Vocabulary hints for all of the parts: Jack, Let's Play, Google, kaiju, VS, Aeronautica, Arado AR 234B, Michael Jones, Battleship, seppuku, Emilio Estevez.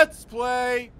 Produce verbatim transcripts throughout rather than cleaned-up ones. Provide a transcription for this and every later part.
Let's Play.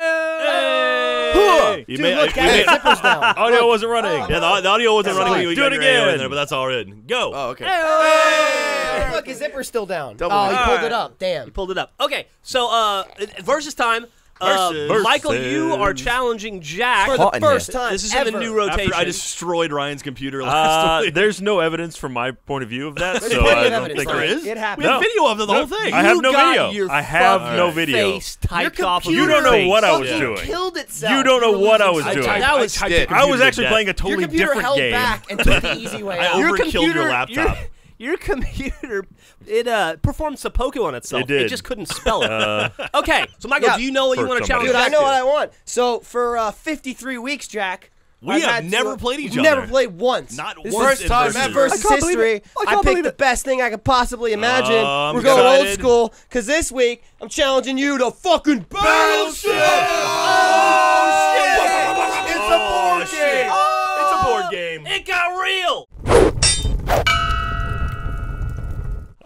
Hey! Hey! You Dude, may, look, guys, the zipper's down. Audio look. wasn't running. Oh. Yeah, the, the audio wasn't that's running. Right. We do it again. In there, but that's all right. Go. Oh, okay. Hey! Hey! Hey! Look, his zipper's still down. Double oh, he pulled right. it up. Damn. He pulled it up. Okay, so uh, versus time. Uh, versus. Michael, you are challenging Jack for the first time. This is ever. in the new rotation. After I destroyed Ryan's computer last uh, week. There's no evidence from my point of view of that, so I don't think there is. It happened. We have no. video of the whole thing. I have no video. I have no video. Face typed your off of you don't know what I was doing. Killed itself. You don't know what I was doing. I, I, was, I, I was actually playing a totally different held game. Back and took the easy way. I overkilled your laptop. Your computer, it uh, performed seppuku on itself. It did. It just couldn't spell it. Uh, okay, so Michael, yeah, do you know what you want to challenge Jack? Dude, I know to? what I want. So for uh, fifty-three weeks, Jack, we I've have never to, played each other. Never played once. Not this once. First time ever. Versus history. I, I picked the best thing I could possibly imagine. Uh, We're going excited. old school because this week I'm challenging you to fucking battleship. Oh, shit! Oh, it's a board shit. game. Oh, it's a board game. It got real.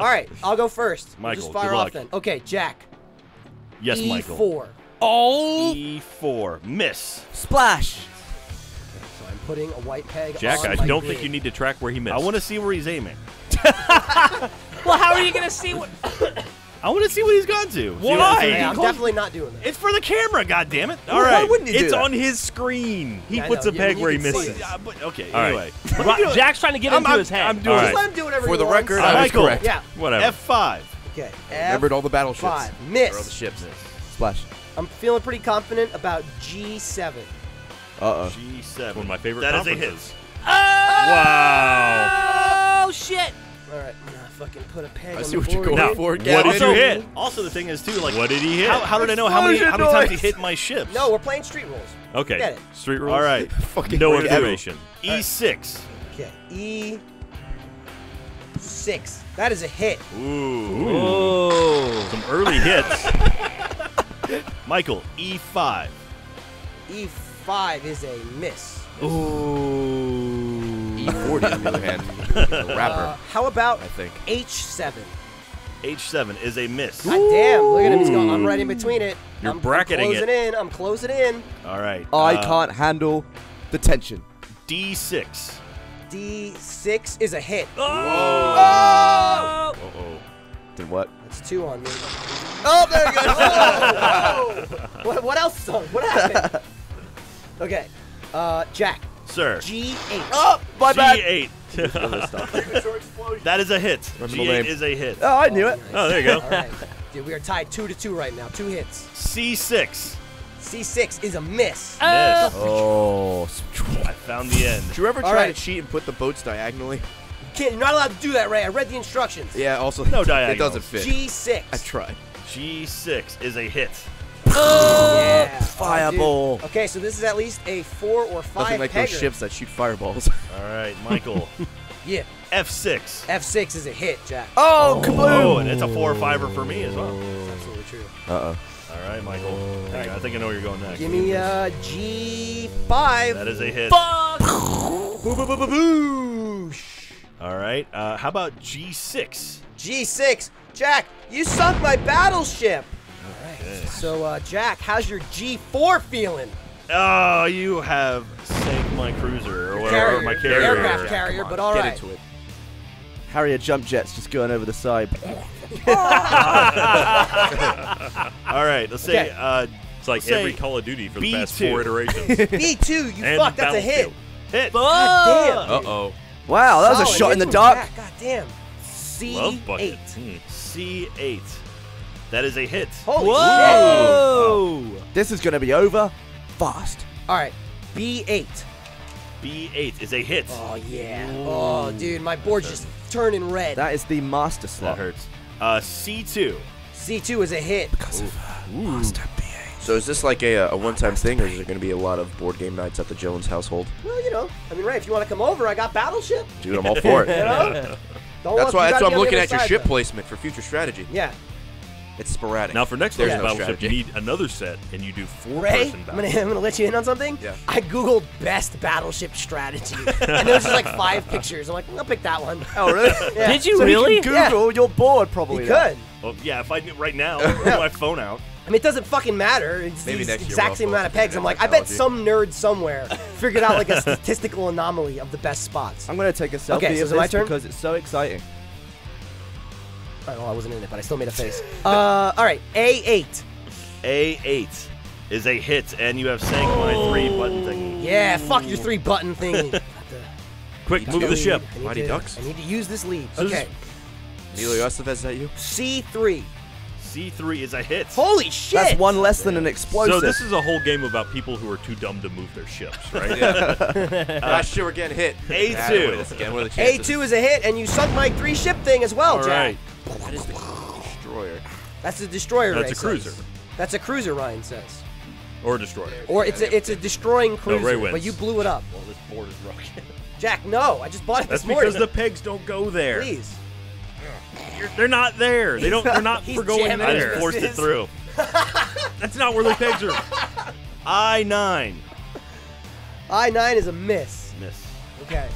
All right, I'll go first. Michael, we'll just fire off then. Okay, Jack. Yes, E four. Michael. E four. Oh. E four. Miss. Splash. Okay, so I'm putting a white peg. Jack, on I my don't green. think you need to track where he missed. I want to see where he's aiming. Well, how are you gonna see what? I want to see what he's gone to. Why? Hey, I'm definitely not doing that. It's for the camera, goddammit. All well, right. Why wouldn't he do It's that? on his screen. He yeah, puts a yeah, peg where he misses. Yeah, but, okay, All anyway. Right. Jack's trying to get I'm, into I'm, his head. I'm doing Just right. let him do whatever For the wants. record, uh, I was Michael. correct. Yeah. Whatever. F five. Okay. F Remembered all the battleships. Five. Miss. All the ships. Splash. I'm feeling pretty confident about G seven. Uh-oh. G seven. It's one of my favorite That is a his. Oh! Wow. Oh, shit. All right. Fucking put a peg I see on what you're going now, for. What did also, you hit? Also, the thing is too, like, what did he hit? How, how did I know how many how many times he hit my ships? No, we're playing street rules. Okay, Get it. street rules. All right, fucking no information. E six. Okay, E six. That is a hit. Ooh, Ooh. some early hits. Michael, E five. E five is a miss. Ooh. E forty on the other hand, a rapper. Uh, how about I think H seven? H seven is a miss. God damn! Look at him. He's going. I'm right in between it. You're I'm, bracketing I'm closing it. in. I'm closing in. All right. I uh, can't handle the tension. D six. D six is a hit. Oh! Uh oh. Uh -oh. Then what? That's two on me. Oh, there you go. Oh, oh. What, what else? What happened? Okay, uh, Jack. Sir. G eight. Oh, my bad. G eight. That is a hit. G eight is a hit. Oh, I knew it. Oh, there you go. All right. Dude, we are tied two to two right now. Two hits. C six. C six is a miss. Miss. Oh, I found the end. Did you ever try to cheat and put the boats diagonally? You're not allowed to do that, Ray. I read the instructions. Yeah, also, no diagonal. It doesn't fit. G six. I tried. G six is a hit. Oh, yeah. Fireball. Oh, okay, so this is at least a four or five. Nothing like pegger. those ships that shoot fireballs. All right, Michael. Yeah. F six. F six is a hit, Jack. Oh, kaboom! Oh, and it's a four or fiver for me as well. That's absolutely true. Uh-oh. All right, Michael. Right. I think I know where you're going next. Give me uh, G five. That is a hit. Boo, boo, boo, boo, boo. All right, uh, how about G six? G six. Jack, you sunk my battleship. Alright, so uh, Jack, how's your G four feeling? Oh, you have sank my cruiser, or whatever, or my carrier. Aircraft carrier, but alright. Get into it. Harrier jump jets just going over the side. Alright, let's okay. say, uh, it's like every Call of Duty for the B two. Past four iterations. B two, you fuck, that's a hit. Hit. God damn. Uh-oh. Wow, that was Solid. a shot in the dark. Jack, God damn. C eight. Hmm. C eight. That is a hit. Holy Whoa! Shit. Wow. This is going to be over fast. All right, B eight. B eight is a hit. Oh, yeah. Ooh. Oh, dude, my board's just turning red. That is the master slot. That hurts. Uh, C two. C two is a hit. Because Ooh. of Ooh. master B eight. So is this like a, a one-time thing, or is there going to be a lot of board game nights at the Jones household? Well, you know, I mean, Ray, if you want to come over, I got Battleship. Dude, I'm all for it. You know? Don't that's why, that's why I'm looking at your ship though. placement for future strategy. Yeah. It's sporadic. Now for next yeah. no battleship, you need another set, and you do four-person battleship. I'm gonna, I'm gonna let you in on something. Yeah. I googled best battleship strategy, and there was just like five pictures. I'm like, I'll pick that one. Oh really? Yeah. Did you so really? You can Google yeah. your board probably. You could. Well, yeah, if I knew right now, I yeah. my phone out. I mean, it doesn't fucking matter. It's Maybe the next exact same amount of pegs. I'm like, technology. I bet some nerd somewhere figured out like a statistical anomaly of the best spots. I'm gonna take a selfie okay, so of this my turn? because it's so exciting. All right, well, I wasn't in it, but I still made a face. uh, all right, A eight. A eight is a hit, and you have sank on a three-button thingy. Yeah, fuck your three-button thingy. Quick, move the ship. Mighty Ducks. I need to use this lead. Okay. Emilio Estevez, is that you? C three. C three is a hit. Holy shit! That's one less than an explosive. So this is a whole game about people who are too dumb to move their ships, right? Yeah. Last year we're getting hit. A two. Again, what are the chances? A two is a hit, and you sunk my three ship thing as well, All Jack. Right. That is the destroyer. That's the destroyer. That's Ray a cruiser. Says. That's a cruiser, Ryan says. Or a destroyer. Or it's a, it's a destroying cruiser. No, Ray wins. But you blew it up. Well, this board is broken. Jack, no! I just bought it That's this morning. That's because the pegs don't go there. Please. They're not there. They don't. They're not for going there. I just forced it through. That's not where the pegs are. I nine. I nine is a miss. Miss. Okay.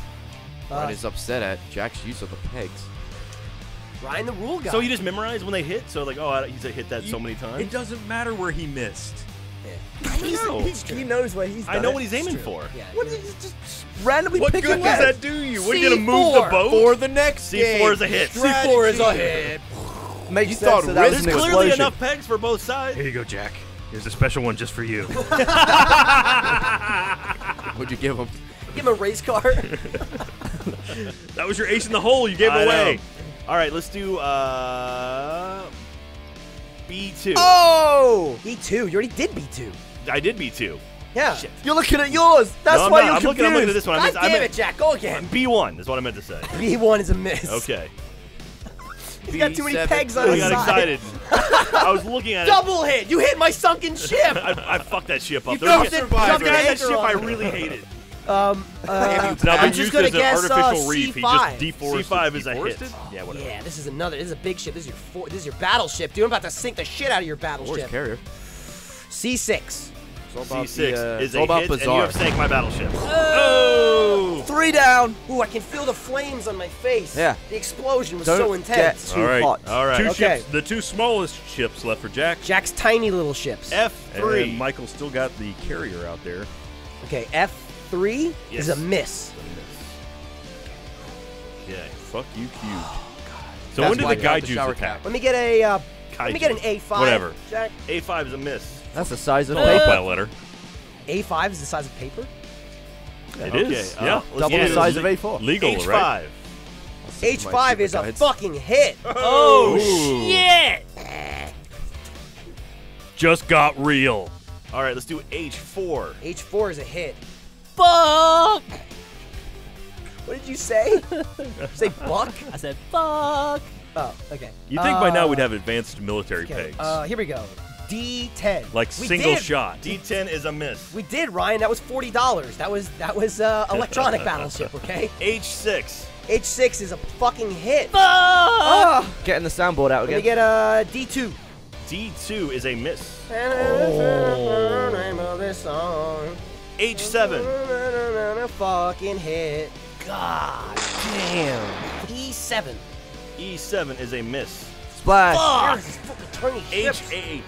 Uh, Ryan is upset at Jack's use of the pegs. Ryan, the rule guy. So you just memorize when they hit. So like, oh, he's hit that you, so many times. It doesn't matter where he missed. Yeah. I know. He's, he knows what he's. Done. I know what he's aiming for. Yeah, what is he just randomly what picking? What good does that do you? What, are you gonna move the boat for the next game? C four is a hit. Strategy. C four is a hit. Makes you sense. That there's clearly explosion. Enough pegs for both sides. Here you go, Jack. Here's a special one just for you. What'd you give him? Give him a race car. That was your ace in the hole. You gave I away. Know. All right, let's do. Uh... B two. Oh! B two. You already did B two. I did B two. Yeah. Shit. You're looking at yours. That's no, why not. You're I'm confused. Looking, I'm looking at this one. God damn it, Jack. Go again. B one is what I meant to say. B one is a miss. Okay. He's got too many pegs on his side. I got excited. I was looking at it. Double hit. You hit my sunken ship. I, I fucked that ship up. You there was it, that anchor ship on. I really hated. Um, uh, now, I'm just going to guess uh, reef. C five. He just deforested. C five is deforested? a hit. Yeah, whatever. Yeah, this is another. This is a big ship. This is your four, This is your battleship, dude. I'm about to sink the shit out of your battleship. Force carrier. C six. C six the, uh, is a hit, bizarre. And you have sank my battleship. Oh! Three down. Ooh, I can feel the flames on my face. Yeah. The explosion was Don't so intense. Get too all right. Hot. All right. Two okay. ships. The two smallest ships left for Jack. Jack's tiny little ships. F three. And Michael's still got the carrier out there. Okay, F. Three yes. is a miss. Yeah, fuck you, cube. Oh, God. So That's when did the Kaiju attack? Let me get a. Uh, let me get an A five. Whatever. Jack. A five is a miss. That's the size of uh, paper. That letter. A five is the size of paper. Yeah, it okay. is. Uh, yeah. Double yeah, the size of A four. Legal, H five. Right? H five. H five is guides. a fucking hit. Oh, Ooh. shit! Just got real. All right, let's do H four. H four is a hit. Fuck! What did you say? Did you say fuck? I said fuck. Oh, okay. You think uh, by now we'd have advanced military okay. pegs? Uh, here we go. D ten. Like we single did. shot. D ten is a miss. We did, Ryan. That was forty dollars. That was that was uh, electronic battleship. Okay. H six. H six is a fucking hit. Fuck! Oh. Getting the soundboard out again. Let me get a D two. D two is a miss. Oh. The name of this song. H seven. Fucking hit. God damn. E seven. E seven is a miss. Splash. Fuck. Fucking H eight.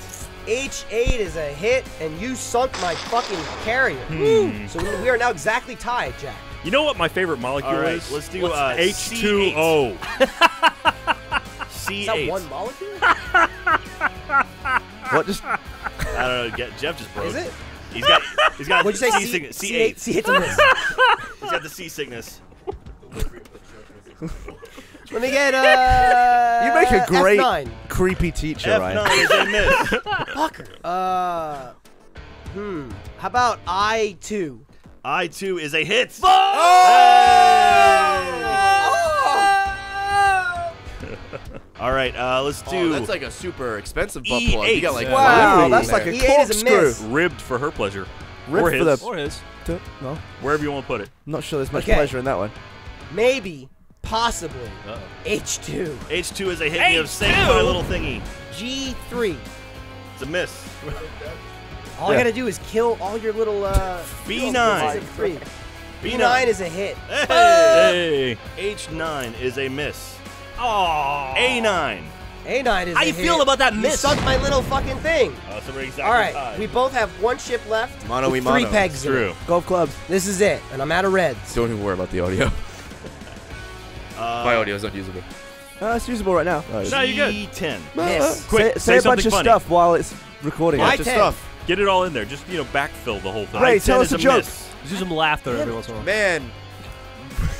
H eight is a hit, and you sunk my fucking carrier. Hmm. So we are now exactly tied, Jack. You know what my favorite molecule All right, is? Let's do uh, H two O. C eight. Is that one molecule? What just? I don't know. Jeff just broke. Is it? He's got, he's got What'd you say? C, C sickness. C eight. C hits a miss. He's got the C sickness. Let me get, uh. You make a great F nine. Creepy teacher, F nine Ryan. F nine is a miss. Fucker. Uh. Hmm. How about I two? I two is a hit. Fuck! Oh! Hey! Oh! All right, uh, let's do. Oh, that's like a super expensive butt E eight. Plug. You got like wow, that's like a corkscrew. Ribbed for her pleasure. Ribbed or his. For the or his. No. Wherever you want to put it. Not sure there's much okay. pleasure in that one. Maybe, possibly. Uh-oh. H two. H two is a hit. You have saved my little thingy. G three. It's a miss. all yeah. I gotta do is kill all your little. Uh, B nine. B nine. B nine is a hit. Hey. Hey. H nine is a miss. Oh. A nine. A nine is How you hit. feel about that miss? You sucked my little fucking thing. Oh, so we're exactly All right, tied. We both have one chip left. Mono we mono. Three pegs True. in Golf clubs. This is it, and I'm out of reds. Don't even worry about the audio. uh, my audio is not usable. Uh, it's usable right now. Right. No, you're good. ten. Yes. Say, Quick, say, say a bunch of funny. stuff while it's recording. Bunch of stuff. Get it all in there. Just, you know, backfill the whole thing. Ray, tell us a joke. Miss. Just do some laughter every once in a while. Man.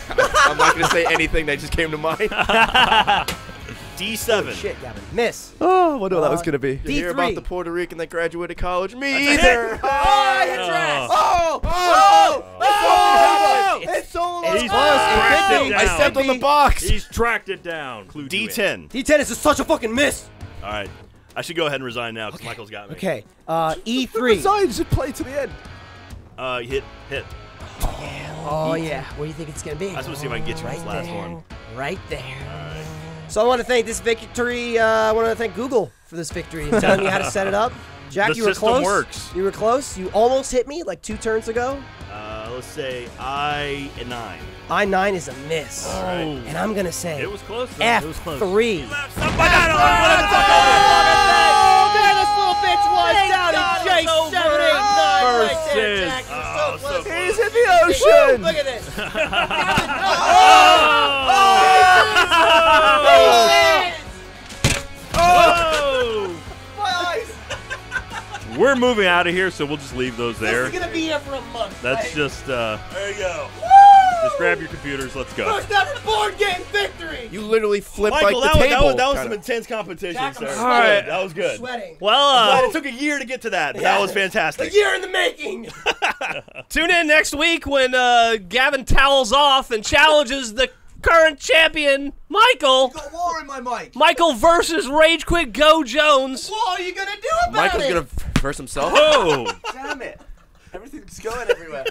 I'm not going to say anything that just came to mind. D seven. Oh, shit, Gavin. Miss. Oh, I wonder uh, what that was going to be. Did you hear about the Puerto Rican that graduated college? Me either. Oh, I hit rest. Oh. Oh. Oh. Oh. oh. It's, it's so long. It's close. Oh. It I stepped on the box. He's tracked it down. Clue D ten. D ten is such a fucking miss. All right. I should go ahead and resign now because okay. Michael's got me. Okay. Uh, E three. Resign. Just play to the end. Uh, hit. Hit. Oh, yeah. oh yeah, what do you think it's gonna be? I just want to see if I can get you right this there. last one. Right there. Right. So I want to thank this victory. Uh, I want to thank Google for this victory and telling you how to set it up. Jack, the you were close. Works. You were close. You almost hit me like two turns ago. Uh, let's say I nine. I nine is a miss. All right. And I'm gonna say it was close. Though. F three. It was close. Somebody oh, oh, man, this little bitch was down in J seven eight nine. Right there, Jack. Oh, so close. He's in the ocean! Woo, look at this! oh, oh, oh, oh, oh. My eyes! We're moving out of here, so we'll just leave those there. This is gonna be here for a month. That's right? just uh There you go. Woo! Just grab your computers, let's go. First ever board game victory! You literally flipped Michael, like the that table. Was, that was, that was some intense competition, Jack, sir. Alright, that was good. I'm sweating. Well, uh, it took a year to get to that, but yeah. that was fantastic. A year in the making! Tune in next week when uh, Gavin towels off and challenges the current champion, Michael. You got war in my mic. Michael versus Rage Quit Go Jones. What are you gonna do about Michael's it? Michael's gonna verse himself. Oh! Damn it. Everything's going everywhere.